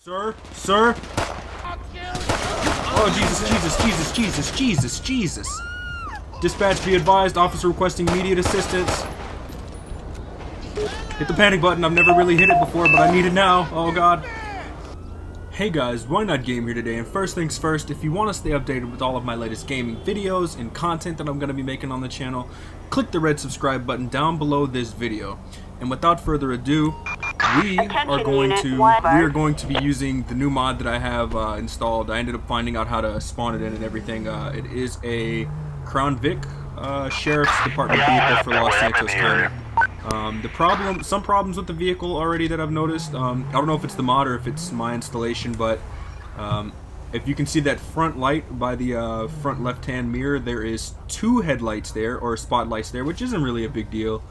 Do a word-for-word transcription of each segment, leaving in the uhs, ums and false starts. Sir? Sir? Oh, Jesus, Jesus, Jesus, Jesus, Jesus, Jesus. Dispatch, be advised. Officer requesting immediate assistance. Hit the panic button. I've never really hit it before, but I need it now. Oh, God. Hey guys, Why Not Game here today, and first things first, if you want to stay updated with all of my latest gaming videos and content that I'm going to be making on the channel, click the red subscribe button down below this video. And without further ado, we are going to we are going to be using the new mod that I have uh, installed. I ended up finding out how to spawn it in and everything. Uh, it is a Crown Vic uh, Sheriff's Department vehicle for Los Santos County. Um, the problem, some problems with the vehicle already that I've noticed. Um, I don't know if it's the mod or if it's my installation, but um, if you can see that front light by the uh, front left-hand mirror, there is two headlights there, or spotlights there, which isn't really a big deal.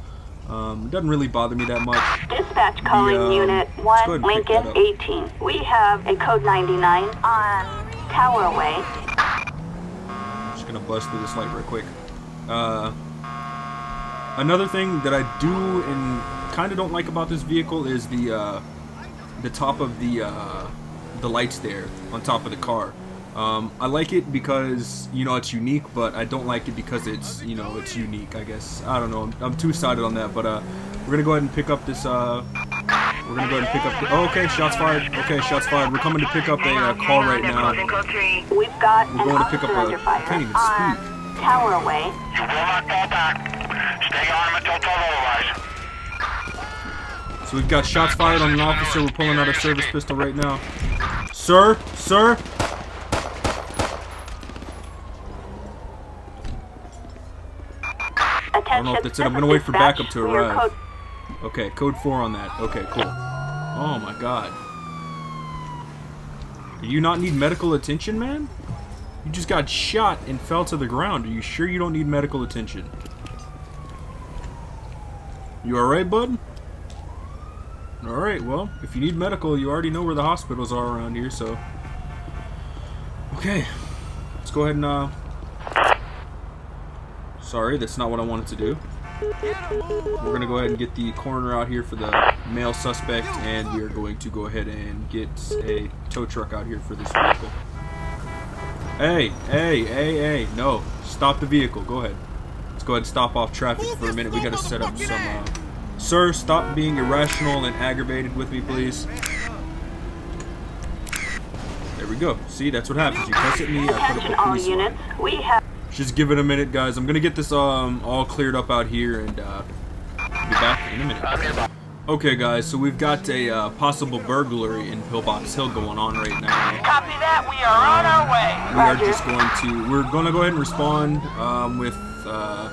Um, it doesn't really bother me that much. Dispatch calling the, um, unit one, Lincoln eighteen. We have a code ninety-nine on Tower Way. I'm just gonna bust through this light real quick. Uh... Another thing that I do and kind of don't like about this vehicle is the uh, the top of the uh, the lights there on top of the car. Um, I like it because, you know, it's unique, but I don't like it because it's, you know, it's unique, I guess. I don't know. I'm, I'm two-sided on that, but uh, we're gonna go ahead and pick up this. Uh, we're gonna go ahead and pick up. The, oh, okay, shots fired. Okay, shots fired. We're coming to pick up a uh, call right now. We've got we're going to pick up a. I can't even speak. Tower away. Stay on until otherwise. So we've got shots fired on an officer. We're pulling out a service pistol right now. Sir? Sir? Attention. I don't know if that's it. I'm going to wait for backup to arrive. Okay, code four on that. Okay, cool. Oh my god. Do you not need medical attention, man? You just got shot and fell to the ground. Are you sure you don't need medical attention? You alright, bud? Alright, well, if you need medical, you already know where the hospitals are around here, so... Okay. Let's go ahead and, uh... sorry, that's not what I wanted to do. We're gonna go ahead and get the coroner out here for the male suspect, and we are going to go ahead and get a tow truck out here for this vehicle. Hey, hey, hey, hey, no. Stop the vehicle, go ahead. Go ahead and stop off traffic for a minute. We gotta set up some uh... Sir, stop being irrational and aggravated with me, please. There we go. See, that's what happens. You cuss at me, I put up a police line. Just give it a minute, guys. I'm gonna get this um all cleared up out here and uh be back in a minute. Okay, guys, so we've got a uh, possible burglary in Pillbox Hill going on right now. Copy that. We are on our way. We are Roger. Just going to... We're going to go ahead and respond um, with uh,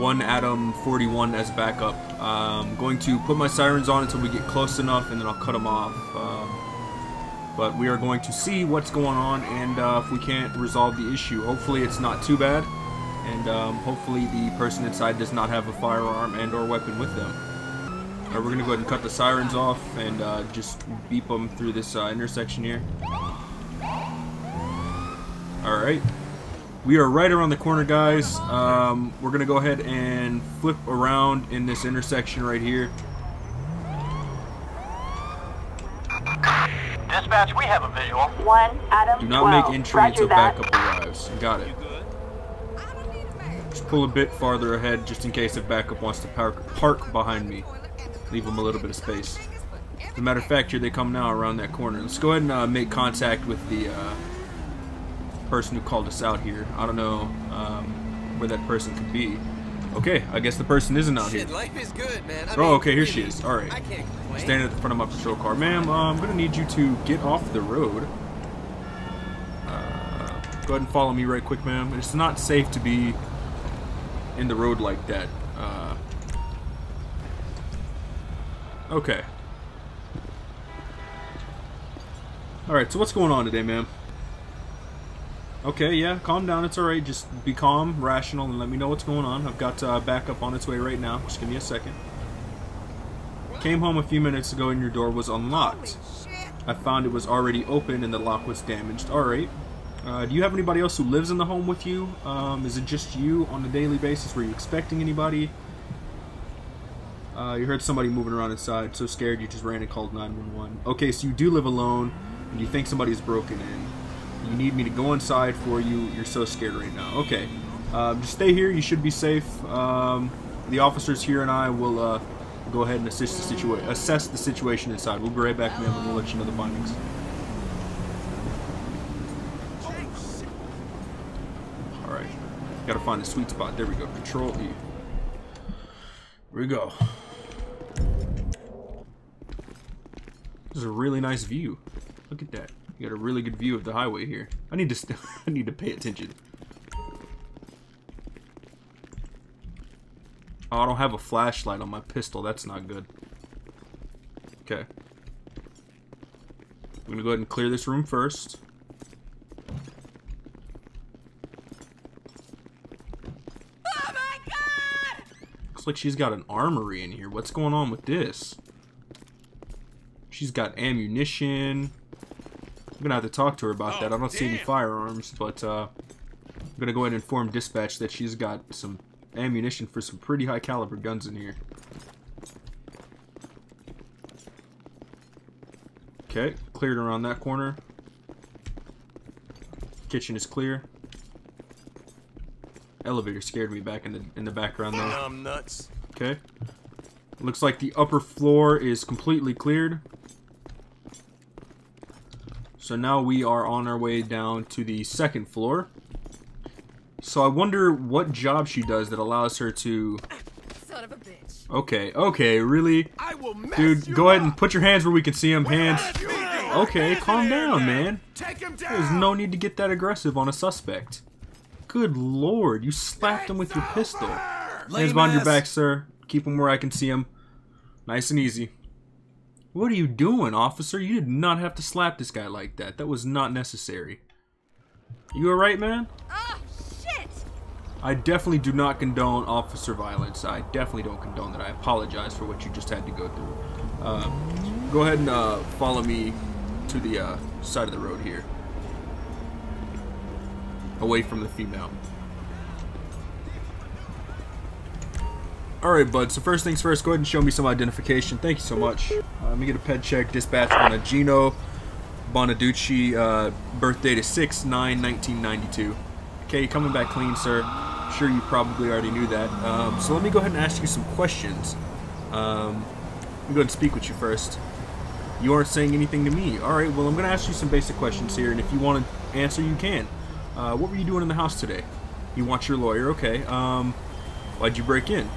one Adam forty-one as backup. I'm um, going to put my sirens on until we get close enough, and then I'll cut them off. Um, but we are going to see what's going on, and uh, if we can't resolve the issue. Hopefully it's not too bad, and um, hopefully the person inside does not have a firearm and or weapon with them. Alright, we're gonna go ahead and cut the sirens off and uh, just beep them through this uh, intersection here. Alright. We are right around the corner, guys. Um, we're gonna go ahead and flip around in this intersection right here. Dispatch, we have a visual. One, Adam, do not make entry until backup arrives. Got it. Just pull a bit farther ahead just in case if backup wants to park, park behind me. Leave them a little bit of space. As a matter of fact, here they come now around that corner. Let's go ahead and uh, make contact with the uh, person who called us out here. I don't know um, where that person could be. Okay, I guess the person isn't out here. Shit, life is good, man. I mean, oh, okay, here she is. All right. Standing at the front of my patrol car. Ma'am, uh, I'm going to need you to get off the road. Uh, go ahead and follow me right quick, ma'am. It's not safe to be in the road like that. Uh, Okay. Alright, so what's going on today, ma'am? Okay, yeah, calm down, it's alright. Just be calm, rational, and let me know what's going on. I've got uh, backup on its way right now. Just give me a second. Came home a few minutes ago and your door was unlocked. I found it was already open and the lock was damaged. Alright. Uh, do you have anybody else who lives in the home with you? Um, is it just you on a daily basis? Were you expecting anybody? Uh, you heard somebody moving around inside, so scared you just ran and called nine one one. Okay, so you do live alone, and you think somebody's broken in. You need me to go inside for you. You're so scared right now. Okay, uh, just stay here. You should be safe. Um, the officers here and I will uh, go ahead and assist the situa assess the situation inside. We'll be right back, ma'am, and we'll let you know the findings. All right, gotta find the sweet spot. There we go. Control E. Here we go. This is a really nice view. Look at that. You got a really good view of the highway here. I need to st I need to pay attention. Oh, I don't have a flashlight on my pistol. That's not good. Okay. I'm gonna go ahead and clear this room first. Like she's got an armory in here. What's going on with this? She's got ammunition. I'm gonna have to talk to her about oh, that. I don't damn. see any firearms, but uh, I'm gonna go ahead and inform dispatch that she's got some ammunition for some pretty high caliber guns in here. Okay, cleared around that corner. Kitchen is clear. Elevator scared me back in the in the background though. I'm nuts. Okay. Looks like the upper floor is completely cleared. So now we are on our way down to the second floor. So I wonder what job she does that allows her to. Son of a bitch. Okay. Okay. Really. I will mess Dude, you go ahead up. and put your hands where we can see them. Hands. Okay. Calm down, man. Take him down. There's no need to get that aggressive on a suspect. Good lord, you slapped him with your pistol. Hands behind your back, sir. Keep him where I can see him. Nice and easy. What are you doing, officer? You did not have to slap this guy like that. That was not necessary. You alright, man? Oh, shit! I definitely do not condone officer violence. I definitely don't condone that. I apologize for what you just had to go through. Uh, go ahead and uh, follow me to the uh, side of the road here. Away from the female. Alright, bud, so first things first, go ahead and show me some identification. Thank you so much. Uh, let me get a ped check dispatch on a Gino Bonaducci, uh, birth date is six nine nineteen ninety-two. Okay, you're coming back clean, sir. I'm sure you probably already knew that. Um, so let me go ahead and ask you some questions. Um, I'm going to speak with you first. You aren't saying anything to me. Alright, well, I'm going to ask you some basic questions here, and if you want to answer, you can. Uh, what were you doing in the house today? You want your lawyer, okay. Um, why'd you break in?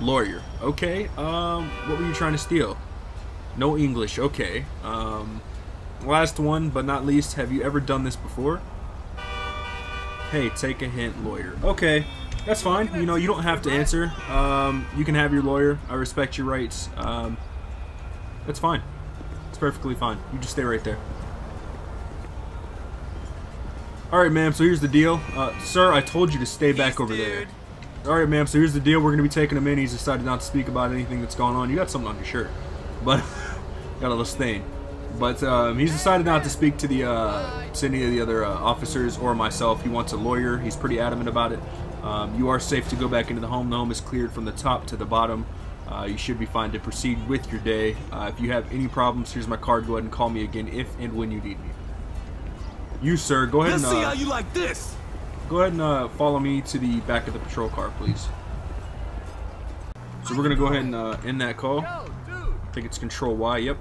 Lawyer, okay. Um, what were you trying to steal? No English, okay. Um, last one, but not least, have you ever done this before? Hey, take a hint, lawyer. Okay, that's fine. You know, you don't have to answer. Um, you can have your lawyer. I respect your rights. Um, that's fine. It's perfectly fine. You just stay right there. Alright, ma'am, so here's the deal. Uh, sir, I told you to stay back Peace, over dude. there. Alright, ma'am, so here's the deal. We're going to be taking him in. He's decided not to speak about anything that's going on. You got something on your shirt. But, got a little stain. But um, he's decided not to speak to the uh, to any of the other uh, officers or myself. He wants a lawyer. He's pretty adamant about it. Um, you are safe to go back into the home. The home is cleared from the top to the bottom. Uh, you should be fine to proceed with your day. Uh, if you have any problems, here's my card. Go ahead and call me again if and when you need me. You, sir, go ahead Let's and uh, see how you like this. Go ahead and uh, follow me to the back of the patrol car, please. So we're gonna go ahead and uh, end that call. I think it's Control Y. Yep.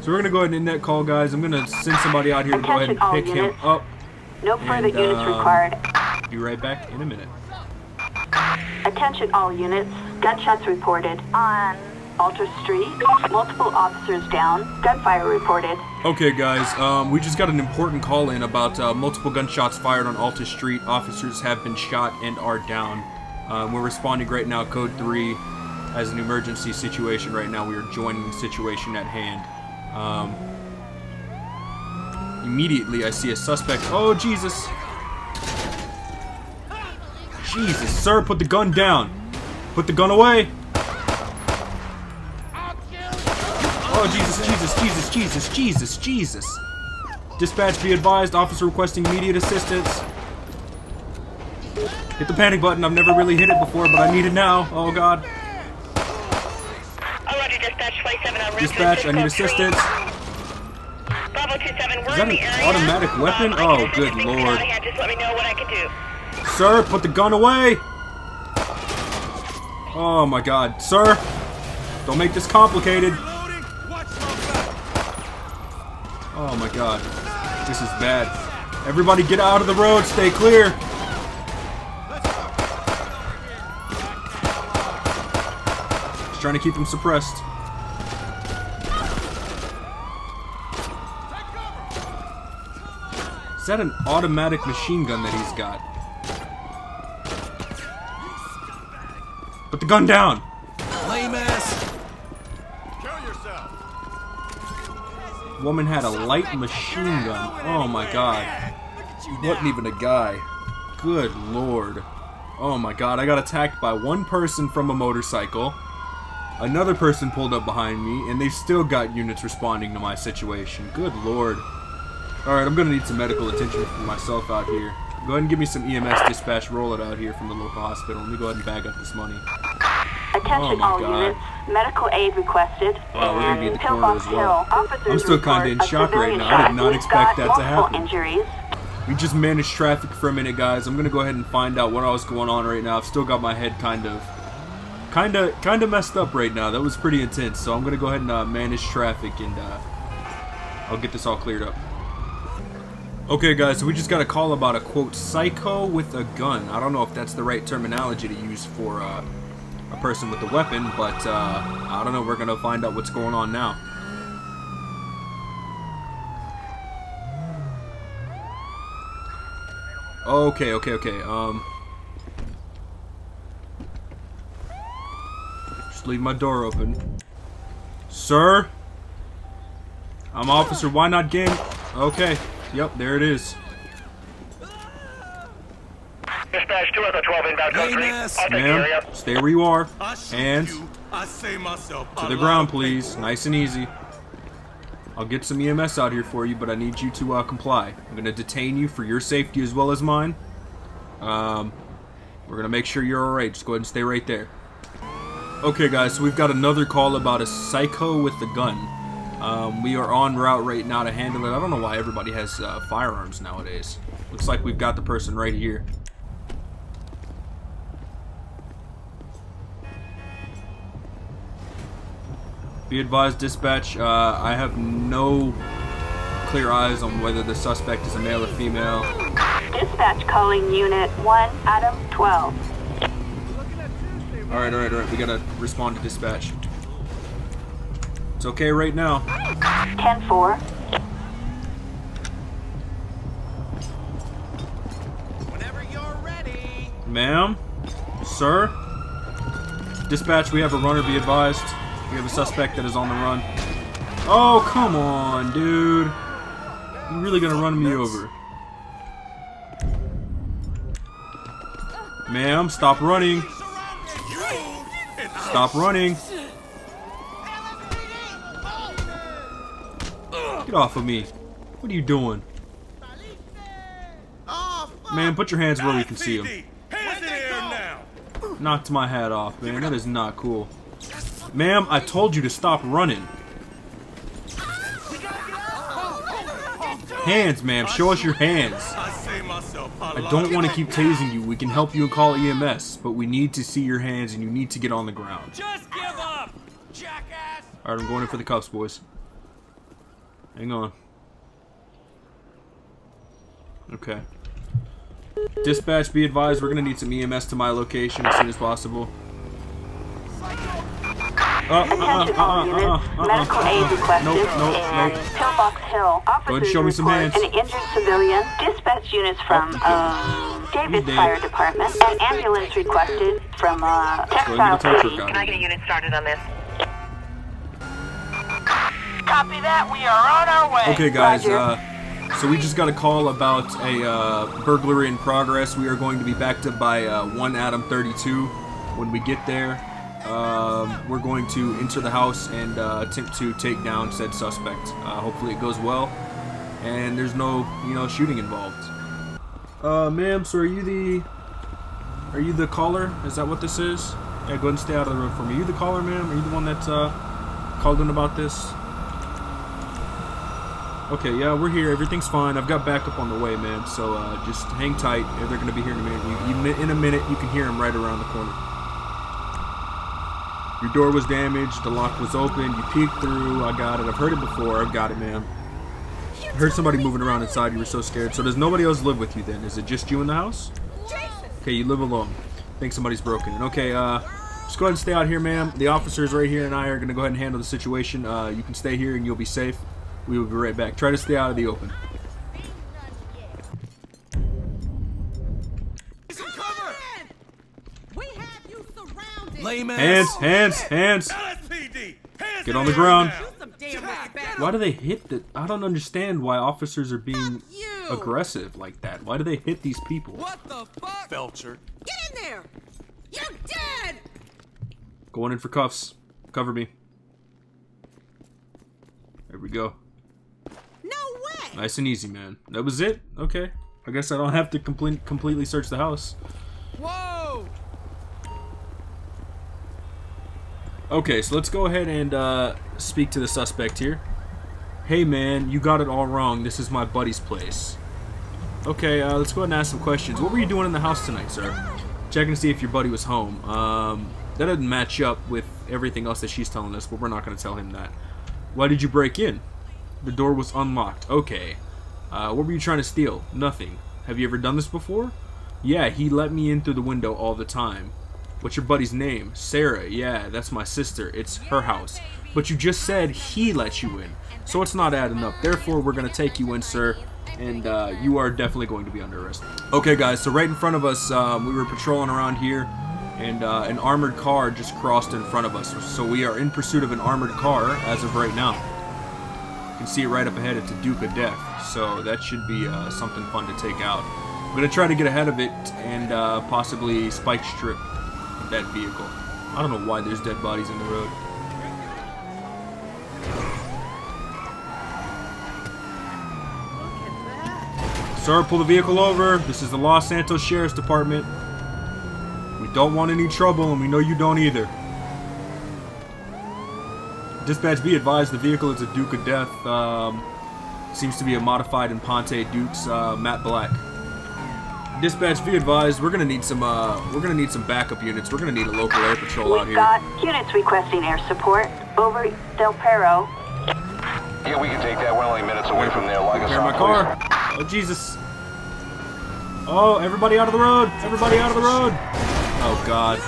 So we're gonna go ahead and end that call, guys. I'm gonna send somebody out here to go ahead and pick him up. No further and, units um, required. Be right back in a minute. Attention, all units. Gunshots reported on Alter Street. Multiple officers down. Gunfire reported. Okay, guys, um, we just got an important call in about uh, multiple gunshots fired on Alter Street. Officers have been shot and are down. Um, we're responding right now, Code three, as an emergency situation right now. We are joining the situation at hand. Um, immediately, I see a suspect. Oh, Jesus! Jesus, sir, put the gun down! Put the gun away! Oh, Jesus, Jesus, Jesus, Jesus, Jesus, Jesus. Dispatch, be advised. Officer requesting immediate assistance. Hit the panic button. I've never really hit it before, but I need it now. Oh, God. Dispatch, I need assistance. Is that an automatic weapon? Oh, good lord. Sir, put the gun away! Oh my god. Sir! Don't make this complicated. Oh my god. This is bad. Everybody get out of the road. Stay clear. Just trying to keep them suppressed. Is that an automatic machine gun that he's got? Put the gun down! Lame ass! Kill yourself! Woman had a light machine gun. Oh my god. He wasn't even a guy. Good lord. Oh my god, I got attacked by one person from a motorcycle. Another person pulled up behind me, and they still got units responding to my situation. Good lord. Alright, I'm gonna need some medical attention for myself out here. Go ahead and give me some E M S dispatch. Roll it out here from the local hospital. Let me go ahead and bag up this money. Attention oh all God. Units. Medical aid requested. Wow, we're gonna be at the corner as well. I'm still kind of in shock right now. I did not expect that to happen. Injuries. We just managed traffic for a minute, guys. I'm gonna go ahead and find out what else is going on right now. I've still got my head kind of, kind of, kind of messed up right now. That was pretty intense. So I'm gonna go ahead and uh, manage traffic, and uh, I'll get this all cleared up. Okay guys, so we just got a call about a quote psycho with a gun. I don't know if that's the right terminology to use for uh, a person with a weapon, but uh, I don't know, we're gonna find out what's going on now. Okay, okay, okay, um... just leave my door open. Sir? I'm Officer Why Not Game. Okay. Yep, there it is. Dispatch two out of twelve inbound code three. Ma'am, stay where you are. Hands to the ground, please. Nice and easy. I'll get some E M S out here for you, but I need you to uh, comply. I'm going to detain you for your safety as well as mine. Um, we're going to make sure you're alright. Just go ahead and stay right there. Okay, guys, so we've got another call about a psycho with a gun. Um, we are on route right now to handle it. I don't know why everybody has uh, firearms nowadays. Looks like we've got the person right here. Be advised, dispatch. Uh, I have no clear eyes on whether the suspect is a male or female. Dispatch calling unit one out of twelve. Alright, alright, alright. We gotta respond to dispatch. It's okay right now. ten four. Whenever you're ready. Ma'am? Sir? Dispatch, we have a runner, be advised. We have a suspect that is on the run. Oh, come on, dude. You're really gonna run me over. Ma'am, stop running. Stop running. Get off of me. What are you doing? Man, put your hands where we can see them. Knocked my hat off, man. That is not cool. Ma'am, I told you to stop running. Hands, ma'am. Show us your hands. I don't want to keep tasing you. We can help you and call E M S, but we need to see your hands and you need to get on the ground. Alright, I'm going in for the cuffs, boys. Hang on. Okay. Dispatch, be advised, we're gonna need some E M S to my location as soon as possible. Uh, uh, uh, uh, uh, Medical aid requested. Nope, nope, nope. Pillbox Hill. Go ahead and show me some hands. An injured civilian. Dispatch units from uh, David's Fire Department. An ambulance requested from uh, Textile City. Can I get a unit started on this? Copy that. We are on our way. Okay, guys. Uh, so we just got a call about a uh, burglary in progress. We are going to be backed up by uh, one Adam thirty-two. When we get there, um, we're going to enter the house and uh, attempt to take down said suspect. Uh, hopefully, it goes well, and there's no, you know, shooting involved. Uh, ma'am, so are you the, are you the caller? Is that what this is? Yeah, go ahead and stay out of the room for me. Are you the caller, ma'am? Are you the one that's uh? called in about this? Okay, yeah, we're here. Everything's fine. I've got backup on the way, man. So uh, just hang tight. They're going to be here in a minute. You, you, in a minute, you can hear them right around the corner. Your door was damaged. The lock was open. You peeked through. I got it. I've heard it before. I've got it, man. I heard somebody moving around inside. You were so scared. So does nobody else live with you then? Is it just you in the house? Okay, you live alone. Think somebody's broken. Okay, uh, just go ahead and stay out here, ma'am. The officers right here and I are going to go ahead and handle the situation. Uh, you can stay here and you'll be safe. We will be right back. Try to stay out of the open. Hands, hands, hands. Get on the ground. Why do they hit the... I don't understand why officers are being aggressive like that. Why do they hit these people? What the fuck? Felcher. Get in there. You're dead. Going in for cuffs. Cover me. There we go. No way. Nice and easy, man. That was it? Okay. I guess I don't have to complete, completely search the house. Whoa. Okay, so let's go ahead and uh, speak to the suspect here. Hey man, you got it all wrong. This is my buddy's place. Okay, uh, let's go ahead and ask some questions. What were you doing in the house tonight, sir? Checking to see if your buddy was home. Um, that doesn't match up with everything else that she's telling us, but we're not going to tell him that. Why did you break in? The door was unlocked. Okay. Uh, what were you trying to steal? Nothing. Have you ever done this before? Yeah, he let me in through the window all the time. What's your buddy's name? Sarah. Yeah, that's my sister. It's her house. But you just said he let you in. So it's not adding up. Therefore, we're going to take you in, sir. And uh, you are definitely going to be under arrest. Okay, guys. So right in front of us, um, we were patrolling around here. And uh, an armored car just crossed in front of us. So we are in pursuit of an armored car as of right now. You can see it right up ahead. It's a Duke of Death. So that should be uh, something fun to take out. I'm going to try to get ahead of it and uh, possibly spike strip that vehicle. I don't know why there's dead bodies in the road. Sir, pull the vehicle over. This is the Los Santos Sheriff's Department. We don't want any trouble, and we know you don't either. Dispatch, be advised, the vehicle is a Duke of Death. Um, seems to be a modified Imponte Dukes, uh, matte black. Dispatch, be advised, we're gonna need some uh we're gonna need some backup units. We're gonna need a local air patrol We've out here. We've got units requesting air support. Over Del Perro. Yeah, we can take that. We're only minutes away from there. Like Repair my car. Oh Jesus. Oh, everybody out of the road! Everybody out of the road! Oh god.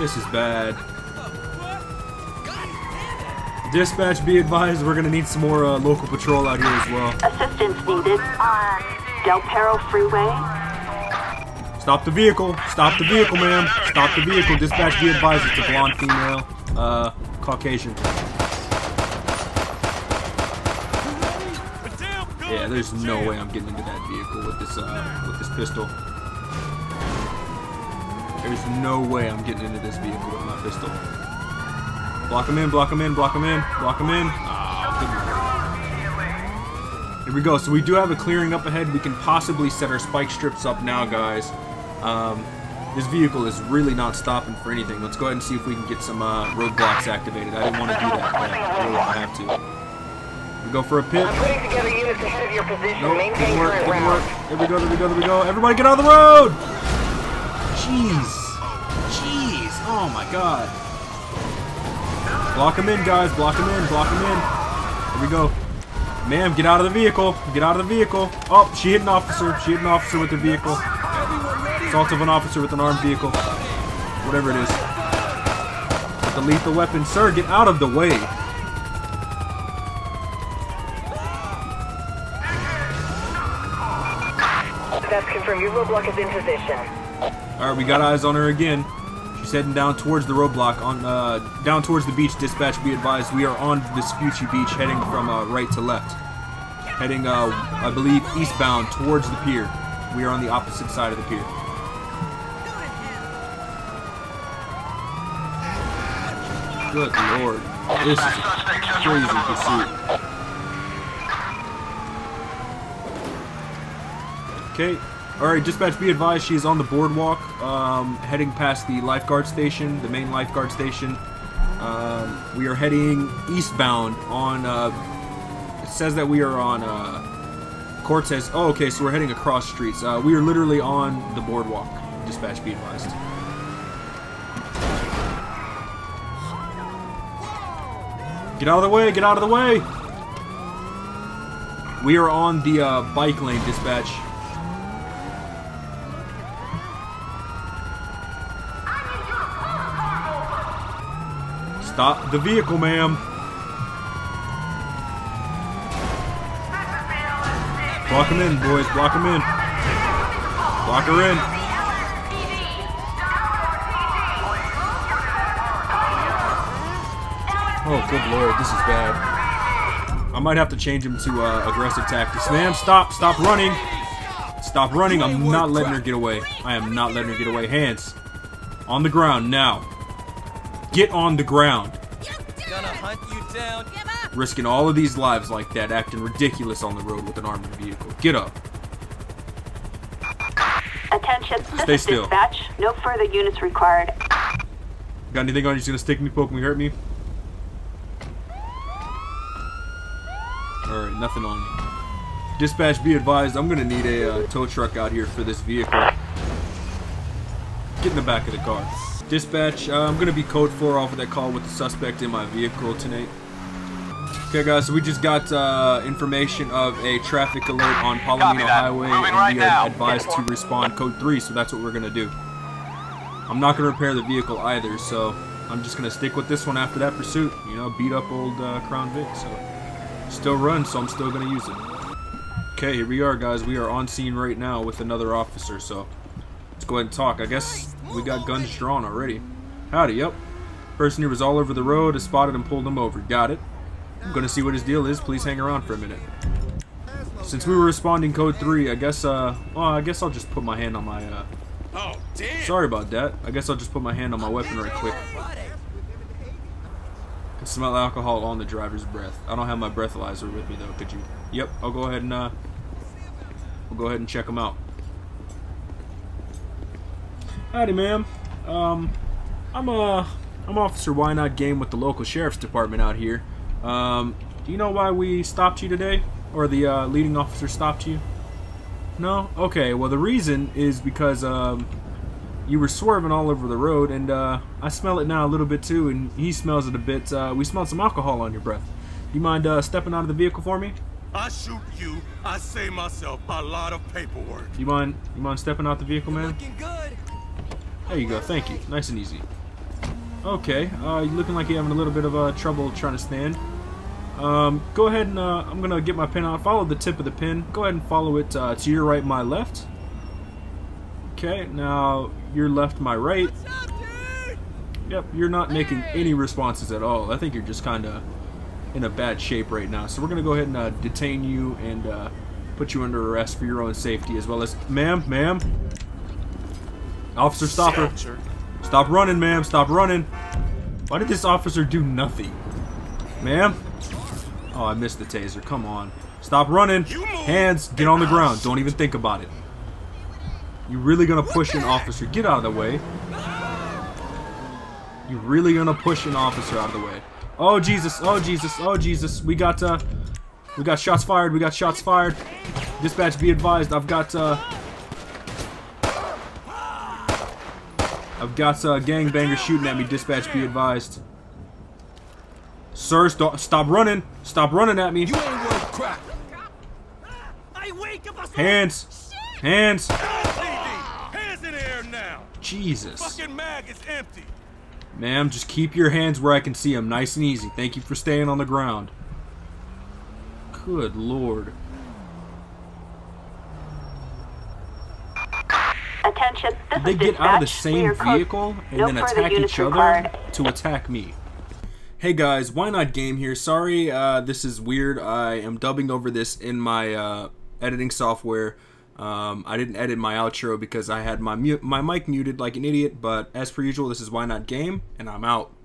This is bad. Dispatch, be advised, we're gonna need some more uh, local patrol out here as well. Assistance needed on Del Perro Freeway. Stop the vehicle. Stop the vehicle, ma'am. Stop the vehicle. Dispatch, be advised, it's a blonde female. Uh, Caucasian. Yeah, there's no way I'm getting into that vehicle with this, uh, with this pistol. There's no way I'm getting into this vehicle with my pistol. Block him in, block him in, block him in, block him in. Ah, here we go. So we do have a clearing up ahead. We can possibly set our spike strips up now, guys. Um, this vehicle is really not stopping for anything. Let's go ahead and see if we can get some uh, roadblocks activated. I didn't want to do that, but I really have to. We go for a pit. I'm putting together units ahead of your position. Nope, didn't work, didn't work. There we go, there we go, there we go. Everybody get out of the road! Jeez. Jeez. Oh my god. Block him in, guys. Block him in, block him in. Here we go. Ma'am, get out of the vehicle. Get out of the vehicle. Oh, she hit an officer. She hit an officer with her vehicle. Assault of an officer with an armed vehicle. Whatever it is. Delete the weapon. Sir, get out of the way. That's confirmed. Your roadblock is in position. Alright, we got eyes on her again. She's heading down towards the roadblock. on uh, Down towards the beach. Dispatch, be advised. We are on Vespucci Beach, heading from uh, right to left. Heading, uh, I believe, eastbound towards the pier. We are on the opposite side of the pier. Good lord, this is crazy pursuit. Okay, alright, dispatch, be advised, she is on the boardwalk, um, heading past the lifeguard station, the main lifeguard station. Um, we are heading eastbound on, uh, it says that we are on, uh, Cortez. Oh, okay, so we're heading across streets. Uh, we are literally on the boardwalk. Dispatch, be advised. Get out of the way, get out of the way! We are on the, uh, bike lane, dispatch. Stop the vehicle, ma'am. Block him in, boys. Block him in. Block her in. Oh, good lord, this is bad. I might have to change him to uh, aggressive tactics. Ma'am, stop. Stop running. Stop running. I'm not letting her get away. I am not letting her get away. Hands on the ground now. Get on the ground. Gonna hunt you down. Risking all of these lives like that, acting ridiculous on the road with an armored vehicle. Get up. Attention. Stay still. Dispatch. No further units required. Got anything on you? Just gonna stick me, poke me, hurt me? All right, nothing on you. Dispatch, be advised. I'm gonna need a uh, tow truck out here for this vehicle. Get in the back of the car. Dispatch, uh, I'm going to be code four off of that call with the suspect in my vehicle tonight. Okay, guys, so we just got uh, information of a traffic alert on Palomino Highway, Moving and right we are now. advised to respond code three, so that's what we're going to do. I'm not going to repair the vehicle either, so I'm just going to stick with this one after that pursuit. You know, beat up old uh, Crown Vic, so still run, so I'm still going to use it. Okay, here we are, guys. We are on scene right now with another officer, so let's go ahead and talk, I guess. We got guns drawn already. Howdy, yep. Person who was all over the road is spotted and pulled him over. Got it. I'm gonna see what his deal is. Please hang around for a minute. Since we were responding code three, I guess, uh, well, I guess I'll just put my hand on my, uh... Oh, damn! Sorry about that. I guess I'll just put my hand on my weapon right quick. I can smell alcohol on the driver's breath. I don't have my breathalyzer with me, though. Could you? Yep, I'll go ahead and, uh... I'll go ahead and check him out. Howdy, ma'am. Um, I'm uh, I'm Officer Why Not Game with the local Sheriff's Department out here. Um, do you know why we stopped you today? Or the uh, leading officer stopped you? No? Okay, well the reason is because um, you were swerving all over the road and uh, I smell it now a little bit too and he smells it a bit. Uh, we smelled some alcohol on your breath. Do you mind uh, stepping out of the vehicle for me? I shoot you, I save myself a lot of paperwork. You mind, you mind stepping out the vehicle, ma'am? There you go, thank you. Nice and easy. Okay, uh, you're looking like you're having a little bit of uh, trouble trying to stand. Um, go ahead and uh, I'm going to get my pin out. Follow the tip of the pin. Go ahead and follow it uh, to your right, my left. Okay, now your left, my right. Yep, you're not making any responses at all. I think you're just kind of in a bad shape right now. So we're going to go ahead and uh, detain you and uh, put you under arrest for your own safety as well as... Ma'am, ma'am. Officer, stop her. Stop running, ma'am. Stop running. Why did this officer do nothing? Ma'am? Oh, I missed the taser. Come on. Stop running. Hands, get on the ground. Don't even think about it. You're really going to push an officer. Get out of the way. You're really going to push an officer out of the way. Oh, Jesus. Oh, Jesus. Oh, Jesus. We got, uh, we got shots fired. We got shots fired. Dispatch, be advised. I've got, uh... I've got a uh, gangbanger shooting at me. Dispatch, be advised. Sir, st stop running. Stop running at me. You ain't worth crap. Hands. Hands. Hands in the air now. Jesus. Fucking mag is empty. Ma'am, just keep your hands where I can see them. Nice and easy. Thank you for staying on the ground. Good lord. Attention. This they is get dispatch. out of the same vehicle and no then attack each other required. to attack me. Hey guys, Why Not Game here. Sorry, uh, this is weird. I am dubbing over this in my uh, editing software. Um, I didn't edit my outro because I had my, mu my mic muted like an idiot, but as per usual, this is Why Not Game, and I'm out.